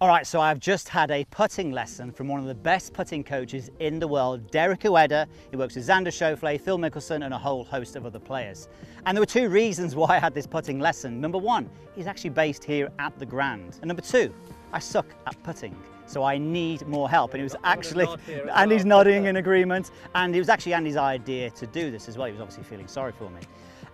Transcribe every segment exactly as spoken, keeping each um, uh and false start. All right, so I've just had a putting lesson from one of the best putting coaches in the world, Derek Ueda. He works with Xander Schauffele, Phil Mickelson, and a whole host of other players. And there were two reasons why I had this putting lesson. Number one, he's actually based here at the Grand. And number two, I suck at putting, so I need more help. And it was actually, Andy's nodding in agreement, and it was actually Andy's idea to do this as well. He was obviously feeling sorry for me.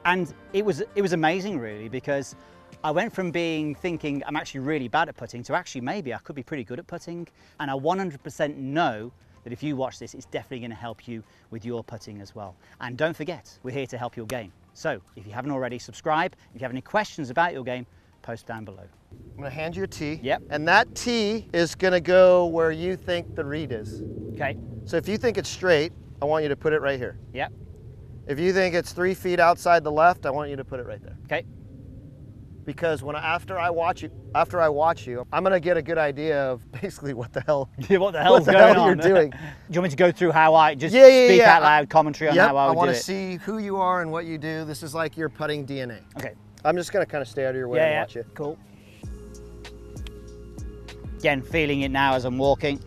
And it was, it was amazing, really, because I went from being thinking I'm actually really bad at putting to actually maybe I could be pretty good at putting. And I one hundred percent know that if you watch this, it's definitely going to help you with your putting as well. And don't forget, we're here to help your game. So if you haven't already, subscribe. If you have any questions about your game, post down below. I'm going to hand you a tee. Yep. And that tee is going to go where you think the read is. Okay. So if you think it's straight, I want you to put it right here. Yep. If you think it's three feet outside the left, I want you to put it right there. Okay. Because when I, after I watch you, after I watch you, I'm gonna get a good idea of basically what the hell, what the hell's what the going hell on. You're doing. Do you want me to go through how I just yeah, yeah, speak yeah. out loud commentary on yep, how I, would I want do to it? See who you are and what you do. This is like your putting D N A. Okay. I'm just gonna kind of stay out of your way yeah, and yeah. watch you. Cool. Again, feeling it now as I'm walking.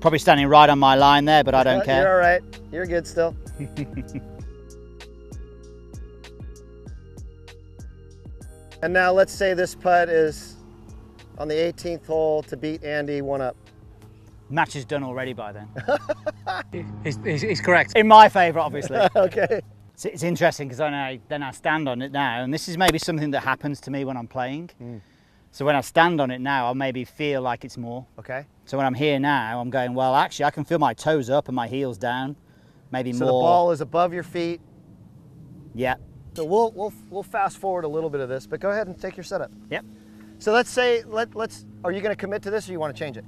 Probably standing right on my line there, but I don't care. You're all right. You're good still. And now let's say this putt is on the eighteenth hole to beat Andy one up. Match is done already by then. he's, he's, he's correct. In my favour, obviously. Okay. It's, it's interesting because I know, then I stand on it now, and this is maybe something that happens to me when I'm playing. Mm. So when I stand on it now, I maybe feel like it's more. Okay. So when I'm here now, I'm going, well, actually, I can feel my toes up and my heels down, maybe so more. So the ball is above your feet. Yeah. So we'll, we'll, we'll fast forward a little bit of this, but go ahead and take your setup. Yep. So let's say, let, let's, are you going to commit to this or you want to change it?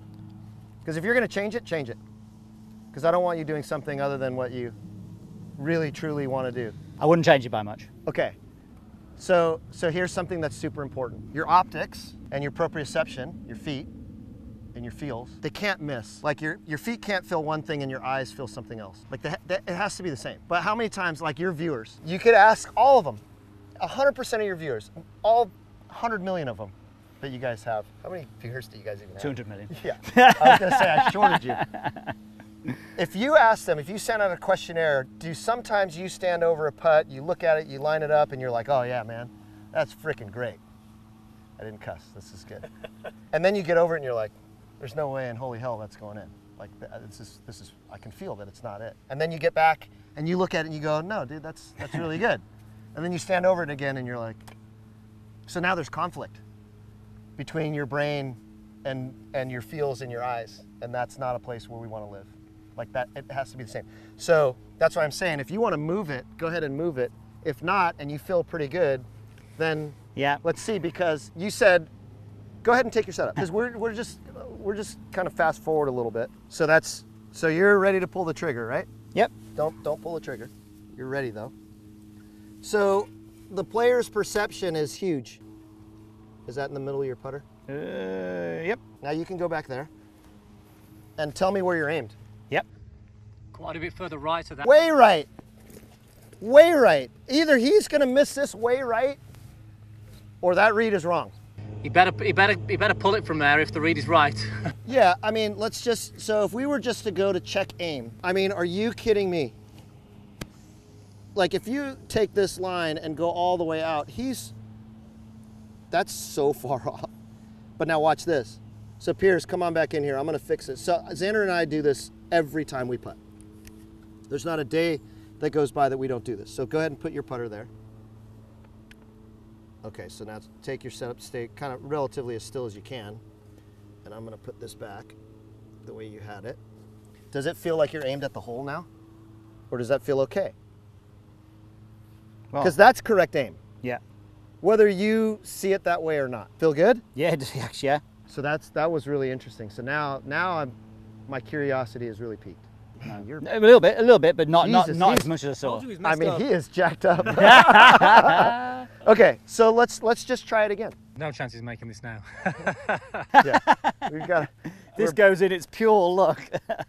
Because if you're going to change it, change it. Because I don't want you doing something other than what you really, truly want to do. I wouldn't change it by much. Okay. So, so here's something that's super important. Your optics and your proprioception, your feet and your feels, they can't miss. Like your, your feet can't feel one thing and your eyes feel something else. Like the, the, it has to be the same. But how many times, like your viewers, you could ask all of them, one hundred percent of your viewers, all one hundred million of them that you guys have. How many viewers do you guys even have? two hundred million. Yeah, I was gonna say I shorted you. If you ask them, if you send out a questionnaire, do sometimes you stand over a putt, you look at it, you line it up and you're like, oh yeah, man, that's freaking great. I didn't cuss, this is good. And then you get over it and you're like, there's no way in holy hell that's going in. Like this is, this is, I can feel that it's not it. And then you get back and you look at it and you go, no, dude, that's, that's really good. And then you stand over it again and you're like, so now there's conflict between your brain and, and your feels and your eyes. And that's not a place where we want to live. Like that, it has to be the same. So that's what I'm saying. If you want to move it, go ahead and move it. If not, and you feel pretty good, then yeah. Let's see, because you said, go ahead and take your setup, because we're, we're just, we're just kind of fast forward a little bit. So that's, so you're ready to pull the trigger, right? Yep. Don't, don't pull the trigger. You're ready though. So the player's perception is huge. Is that in the middle of your putter? Uh, yep. Now you can go back there and tell me where you're aimed. Yep. Quite a bit further right of that. Way right, way right. Either he's gonna miss this way right or that read is wrong. You better, you better, you better pull it from there if the read is right. Yeah, I mean, let's just, so if we were just to go to check aim, I mean, are you kidding me? Like if you take this line and go all the way out, he's, that's so far off. But now watch this. So Piers, come on back in here. I'm going to fix it. So Xander and I do this every time we putt. There's not a day that goes by that we don't do this. So go ahead and put your putter there. Okay, so now take your setup, stay kind of relatively as still as you can. And I'm gonna put this back the way you had it. Does it feel like you're aimed at the hole now? Or does that feel okay? Because well, that's correct aim. Yeah. Whether you see it that way or not. Feel good? Yeah, yeah. So that's, that was really interesting. So now, now I'm, my curiosity is really peaked. No, you're... A little bit, a little bit, but not, Jesus, not, not as much as I saw. I mean, up. He is jacked up. Okay, so let's let's just try it again. No chance he's making this now. Yeah, we've got. This goes in its pure luck.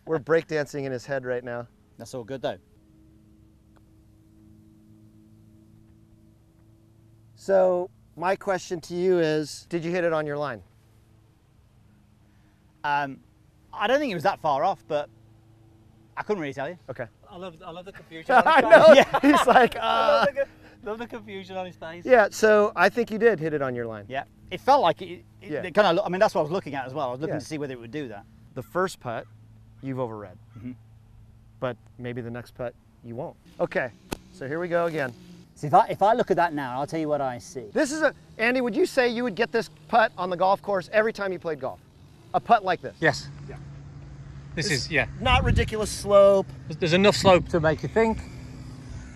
We're breakdancing in his head right now. That's all good though. So my question to you is, did you hit it on your line? Um, I don't think it was that far off, but I couldn't really tell you. Okay. I love, I love the confusion on his face. I know. Yeah. He's like, uh... I love, the, love the confusion on his face. Yeah, so I think you did hit it on your line. Yeah. It felt like it, it, yeah. it kind of, I mean, that's what I was looking at as well. I was looking yeah. to see whether it would do that. The first putt, you've overread. Mm-hmm. But maybe the next putt, you won't. Okay, so here we go again. So if I, if I look at that now, I'll tell you what I see. This is a, Andy, would you say you would get this putt on the golf course every time you played golf? A putt like this? Yes. Yeah. This it's is, yeah. Not ridiculous slope. There's enough slope to make you think.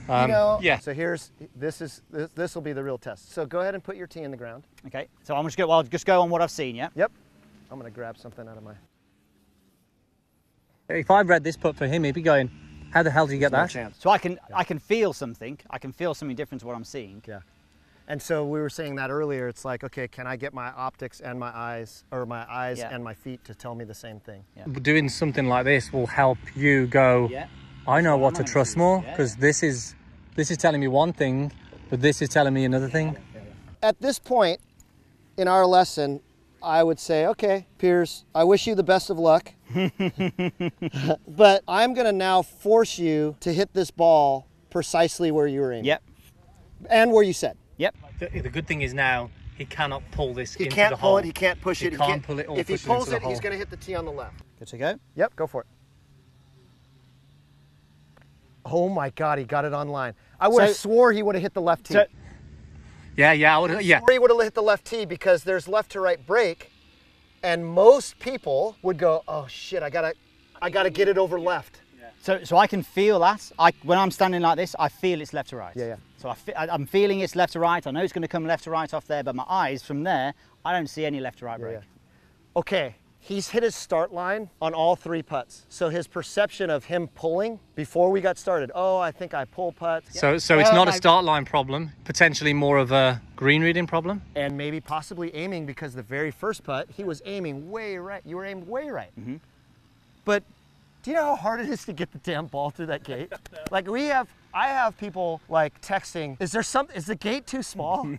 Um, you know, yeah. So here's, this is, this, this will be the real test. So go ahead and put your tee in the ground. Okay, so I'm just going, well, I'll just go on what I've seen, yeah? Yep. I'm going to grab something out of my. If I read this putt for him, he'd be going, how the hell did you get There's that? No chance. So I can, yeah. I can feel something. I can feel something different to what I'm seeing. Yeah. And so we were saying that earlier, it's like, okay, can I get my optics and my eyes, or my eyes yeah. and my feet to tell me the same thing? Yeah. Doing something like this will help you go, yeah. I know what, what to trust choose. more, because yeah, yeah. this is this is telling me one thing, but this is telling me another thing. Yeah, yeah, yeah. At this point in our lesson, I would say, okay, Piers, I wish you the best of luck, but I'm going to now force you to hit this ball precisely where you were aiming. Yep. And where you said. Yep. The, the good thing is now he cannot pull this he into the hole. Pull it, he can't push he it. He can't pull it. Or if push he pulls it, it he's going to hit the tee on the left. Good to go. Yep. Go for it. Oh my God, he got it on line. I would so, have swore he would have hit the left tee. So, yeah, yeah, I would have. Yeah. I swore he would have hit the left tee because there's left to right break, and most people would go, "Oh shit, I gotta, I gotta get it over left." So, so I can feel that. I, when I'm standing like this, I feel it's left to right. Yeah, yeah. So I fe I'm feeling it's left to right. I know it's going to come left to right off there, but my eyes from there, I don't see any left to right break. Yeah, yeah. Okay, he's hit his start line on all three putts. So his perception of him pulling before we got started. Oh, I think I pull putts. So, so it's not a start line problem. Potentially more of a green reading problem. And maybe possibly aiming, because the very first putt, he was aiming way right. You were aimed way right. Mm-hmm. But. Do you know how hard it is to get the damn ball through that gate? Like we have, I have people like texting, is there some, is the gate too small?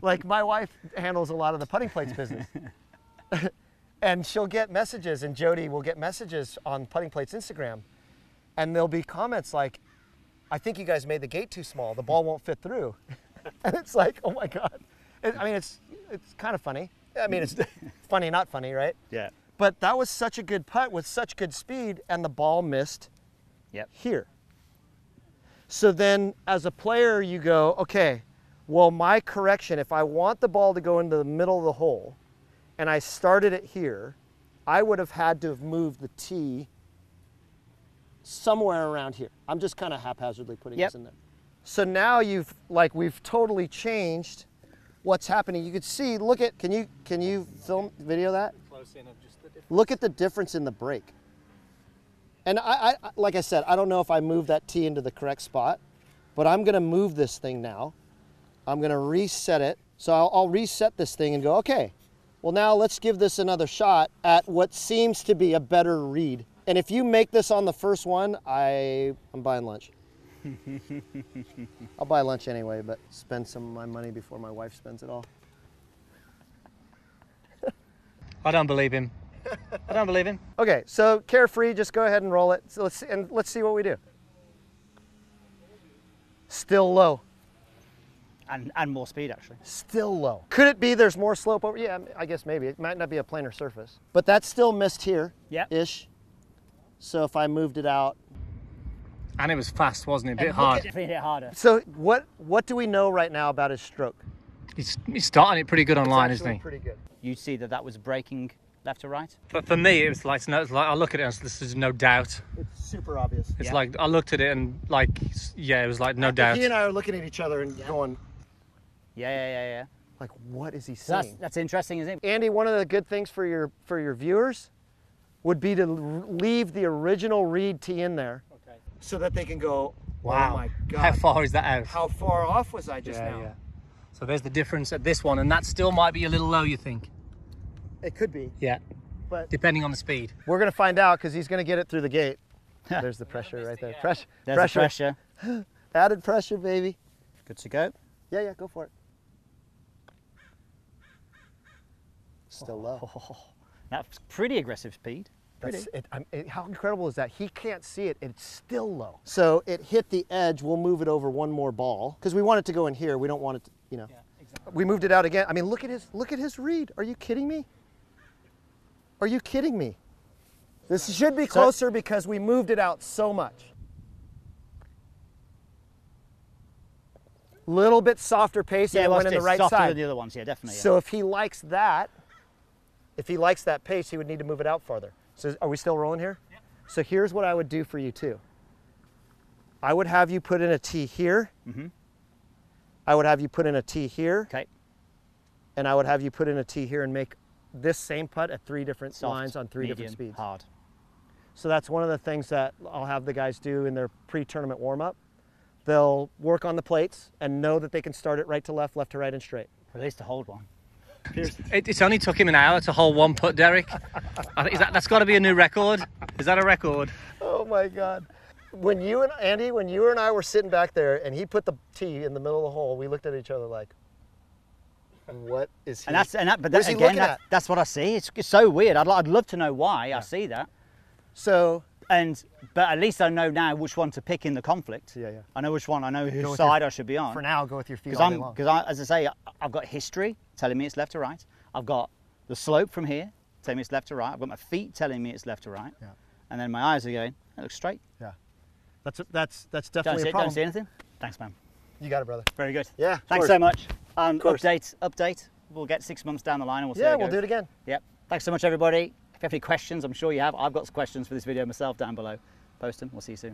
Like my wife handles a lot of the putting plates business. And she'll get messages, and Jody will get messages on Putting Plates Instagram. And there'll be comments like, I think you guys made the gate too small. The ball won't fit through. And it's like, oh my God. It, I mean, it's, it's kind of funny. I mean, it's funny, not funny, right? Yeah. But that was such a good putt with such good speed, and the ball missed yep. here. So then as a player, you go, okay, well, my correction, if I want the ball to go into the middle of the hole and I started it here, I would have had to have moved the tee somewhere around here. I'm just kind of haphazardly putting yep. this in there. So now you've, like, we've totally changed what's happening. You could see, look at, can you, can you film, video that? Close in, just look at the difference in the break. And I, I, like I said, I don't know if I moved that tee into the correct spot, but I'm going to move this thing now. I'm going to reset it. So I'll, I'll reset this thing and go, okay, well now let's give this another shot at what seems to be a better read. And if you make this on the first one, I, I'm buying lunch. I'll buy lunch anyway, but spend some of my money before my wife spends it all. I don't believe him. I don't believe him. Okay, so carefree, just go ahead and roll it. So let's see, and let's see what we do. Still low. And, and more speed, actually. Still low. Could it be there's more slope over? Yeah, I guess maybe. It might not be a planar surface. But that's still missed here-ish. Yep. So if I moved it out. And it was fast, wasn't it? A bit and hard. It, it harder. So what, what do we know right now about his stroke? He's, he's starting it pretty good online, isn't he? Pretty good. You see that that was breaking left to right? But for me, it was like, no, it's like I look at it and this is no doubt. It's super obvious. It's yeah. like, I looked at it and like, yeah, it was like no After doubt. He and I are looking at each other and yeah. going. Yeah, yeah, yeah, yeah. Like, what is he saying? That's, that's interesting, isn't it? Andy, one of the good things for your, for your viewers would be to leave the original read tee in there. Okay. So that they can go, wow. Oh my God. How far is that out? How far off was I just yeah, now? Yeah. So there's the difference at this one, and that still might be a little low, you think? It could be. Yeah, but depending on the speed. We're going to find out, because he's going to get it through the gate. There's the pressure right there. Pressure. There's pressure. The pressure. Added pressure, baby. Good to go. Yeah, yeah, go for it. Still low. Oh, That's pretty aggressive speed. Pretty. It, I mean, it, how incredible is that? He can't see it. It's still low. So it hit the edge. We'll move it over one more ball because we want it to go in here. We don't want it to, you know. Yeah, exactly. We moved it out again. I mean, look at his look at his read. Are you kidding me? Are you kidding me? This should be closer so, because we moved it out so much. Little bit softer pace. Yeah, it went in the right side. Softer than the other ones. Yeah, definitely. Yeah. So if he likes that, if he likes that pace, he would need to move it out farther. So are we still rolling here? Yep. So here's what I would do for you too. I would have you put in a tee here. Mm-hmm. I would have you put in a tee here. Okay. And I would have you put in a tee here and make this same putt at three different Soft, lines on three medium, different speeds. Hard. So that's one of the things that I'll have the guys do in their pre-tournament warm-up. They'll work on the plates and know that they can start it right to left, left to right, and straight. Or at least to hold one. It, it's only took him an hour to hole one putt, Derek. Is that, that's got to be a new record. Is that a record? Oh my God! When you and Andy, when you and I were sitting back there, and he put the tee in the middle of the hole, we looked at each other like, "What is he?" And that's and that, but that, again, that, that's what I see. It's, it's so weird. I'd I'd love to know why yeah. I see that. So and but at least I know now which one to pick in the conflict. Yeah, yeah. I know which one. I know whose side your, I should be on. For now, go with your feet all day long. Because as I say, I, I've got history telling me it's left to right. I've got the slope from here telling me it's left to right. I've got my feet telling me it's left to right. Yeah. And then my eyes are going, that looks straight. Yeah. That's a, that's that's definitely don't see, a problem. Don't see anything. Thanks, man. You got it, brother. Very good. Yeah. Thanks so much. Um, update, update. We'll get six months down the line and we'll see. Yeah, we'll do it again. Yep. Thanks so much, everybody. If you have any questions, I'm sure you have. I've got questions for this video myself down below. Post them. We'll see you soon.